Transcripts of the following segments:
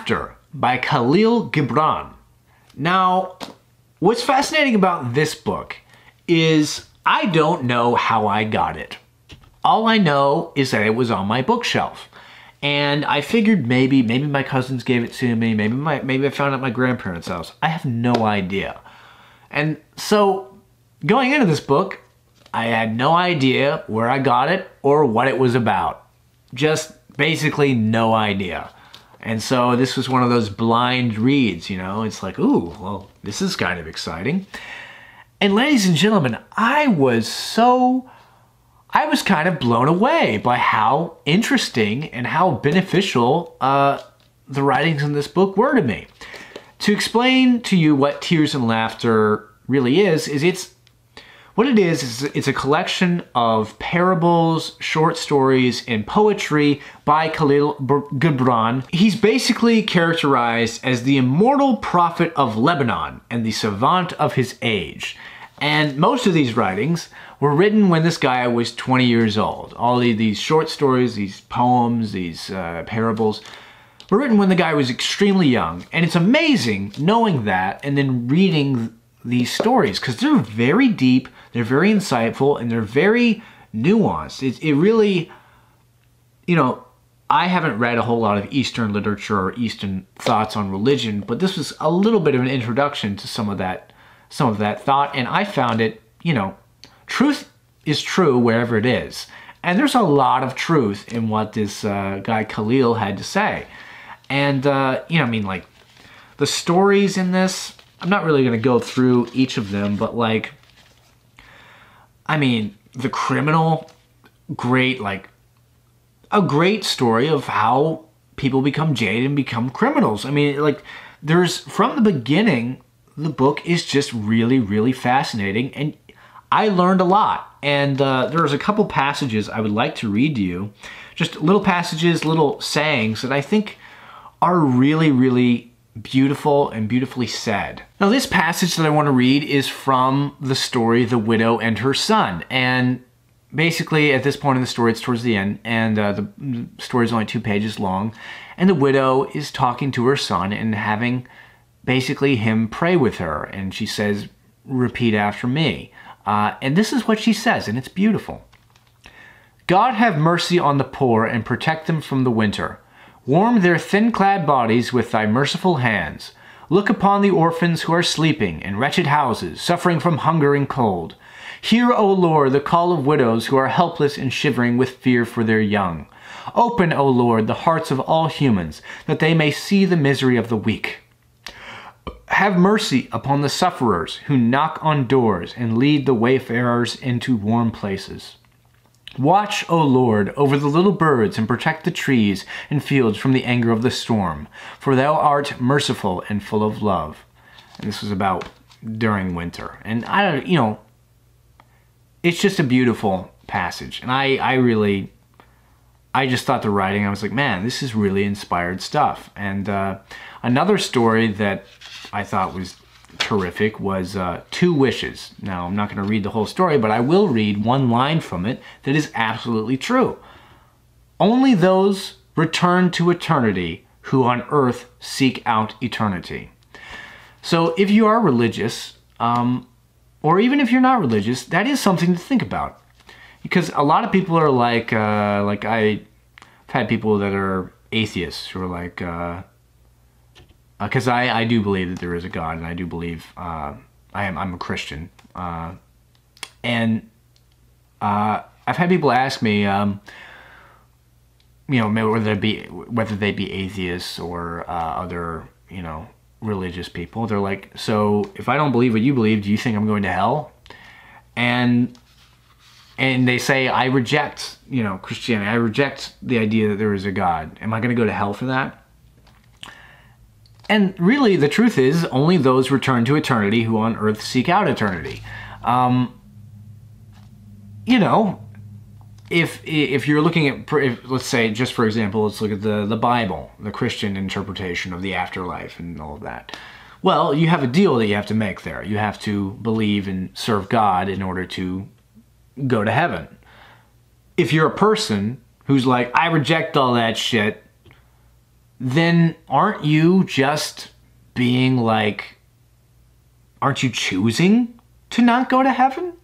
Laughter by Kahlil Gibran. Now, what's fascinating about this book is I don't know how I got it. All I know is that it was on my bookshelf. And I figured maybe my cousins gave it to me, maybe I found it at my grandparents' house. I have no idea. And so, going into this book, I had no idea where I got it or what it was about. Just basically no idea. And so this was one of those blind reads, you know? It's like, ooh, well, this is kind of exciting. And ladies and gentlemen, I was kind of blown away by how interesting and how beneficial the writings in this book were to me. To explain to you what Tears and Laughter really is it's a collection of parables, short stories, and poetry by Kahlil Gibran. He's basically characterized as the immortal prophet of Lebanon and the savant of his age. And most of these writings were written when this guy was 20 years old. All of these short stories, these poems, these parables were written when the guy was extremely young. And it's amazing knowing that and then reading these stories, because they're very deep, they're very insightful, and they're very nuanced. It really, you know, I haven't read a whole lot of Eastern literature or Eastern thoughts on religion, but this was a little bit of an introduction to some of that thought, and I found it, you know, truth is true wherever it is. And there's a lot of truth in what this guy Kahlil had to say. And, you know, I mean, like, the stories in this, I'm not really going to go through each of them, but, like, I mean, the criminal, great, like, a great story of how people become jaded and become criminals. I mean, like, there's, from the beginning, the book is just really, really fascinating, and I learned a lot. And there's a couple passages I would like to read to you, just little passages, little sayings that I think are really, really beautiful and beautifully said. Now, this passage that I want to read is from the story The Widow and Her Son. And basically, at this point in the story, it's towards the end, and the story is only 2 pages long, and the widow is talking to her son and having basically him pray with her, and she says, "Repeat after me." And this is what she says, and it's beautiful. "God have mercy on the poor and protect them from the winter. Warm their thin-clad bodies with thy merciful hands. Look upon the orphans who are sleeping in wretched houses, suffering from hunger and cold. Hear, O Lord, the call of widows who are helpless and shivering with fear for their young. Open, O Lord, the hearts of all humans, that they may see the misery of the weak. Have mercy upon the sufferers who knock on doors and lead the wayfarers into warm places. Watch, O Lord, over the little birds and protect the trees and fields from the anger of the storm, for thou art merciful and full of love." And this was about during winter. And I don't, you know, it's just a beautiful passage. And I just thought the writing, I was like, man, this is really inspired stuff. And another story that I thought was terrific was Two Wishes. Now, I'm not going to read the whole story, but I will read one line from it that is absolutely true. "Only those return to eternity who on earth seek out eternity." So if you are religious, or even if you're not religious, that is something to think about. Because a lot of people are like I've had people that are atheists who are like, because I do believe that there is a God, and I do believe I'm a Christian. And I've had people ask me, you know, whether they be atheists or other, you know, religious people. They're like, "So if I don't believe what you believe, do you think I'm going to hell?" And they say, "I reject, you know, Christianity. I reject the idea that there is a God. Am I going to go to hell for that?" And really, the truth is, only those return to eternity who on earth seek out eternity. You know, if you're looking at, let's say, just for example, let's look at the Bible, the Christian interpretation of the afterlife and all of that. Well, you have a deal that you have to make there. You have to believe and serve God in order to go to heaven. If you're a person who's like, "I reject all that shit," then aren't you just being like, aren't you choosing to not go to heaven?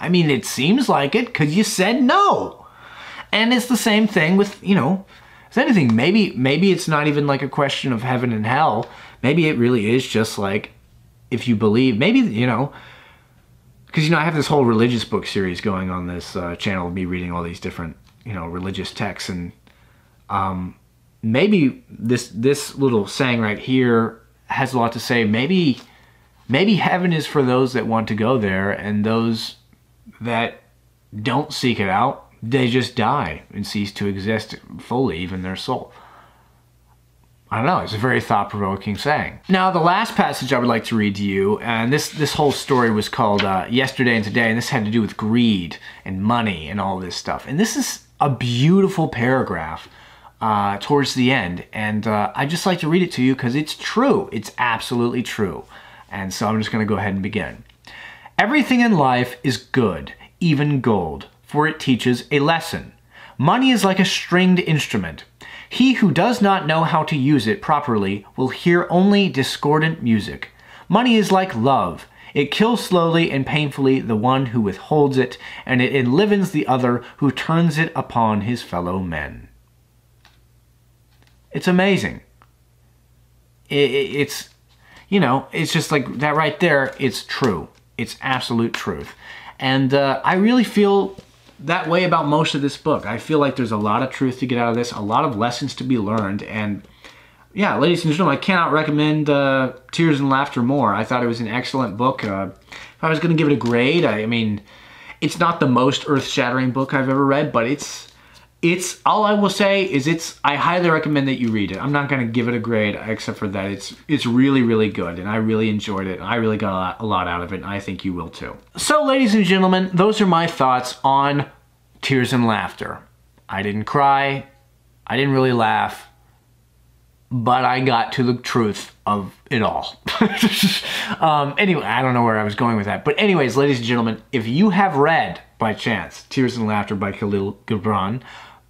I mean, it seems like it because you said no. And it's the same thing with, you know, if anything, maybe it's not even like a question of heaven and hell. Maybe it really is just like, if you believe, maybe, you know, because, you know, I have this whole religious book series going on this channel of me reading all these different, you know, religious texts. And maybe this little saying right here has a lot to say. Maybe heaven is for those that want to go there, and those that don't seek it out, they just die and cease to exist fully, even their soul. I don't know, it's a very thought-provoking saying. Now, the last passage I would like to read to you, and this whole story was called Yesterday and Today, and this had to do with greed and money and all this stuff. And this is a beautiful paragraph towards the end, and I'd just like to read it to you because it's true. It's absolutely true. And so I'm just going to go ahead and begin. Everything in life is good, even gold, for it teaches a lesson. Money is like a stringed instrument. He who does not know how to use it properly will hear only discordant music. Money is like love. It kills slowly and painfully the one who withholds it, and it enlivens the other who turns it upon his fellow men. It's amazing. It's, you know, it's just like that right there. It's true. It's absolute truth. And I really feel that way about most of this book. I feel like there's a lot of truth to get out of this, a lot of lessons to be learned. And yeah, ladies and gentlemen, I cannot recommend Tears and Laughter more. I thought it was an excellent book. If I was going to give it a grade, I mean, it's not the most earth-shattering book I've ever read, but it's all I will say is I highly recommend that you read it. I'm not going to give it a grade except for that it's really, really good, and I really enjoyed it, and I really got a lot out of it, and I think you will too. So ladies and gentlemen, those are my thoughts on Tears and Laughter. I didn't cry, I didn't really laugh, but I got to the truth of it all. Anyway, I don't know where I was going with that. But anyways, ladies and gentlemen, if you have read, by chance, Tears and Laughter by Kahlil Gibran,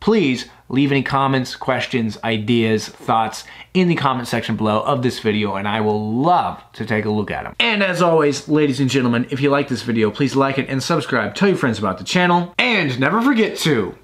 please leave any comments, questions, ideas, thoughts in the comment section below of this video, and I will love to take a look at them. And as always, ladies and gentlemen, if you like this video, please like it and subscribe. Tell your friends about the channel, and never forget to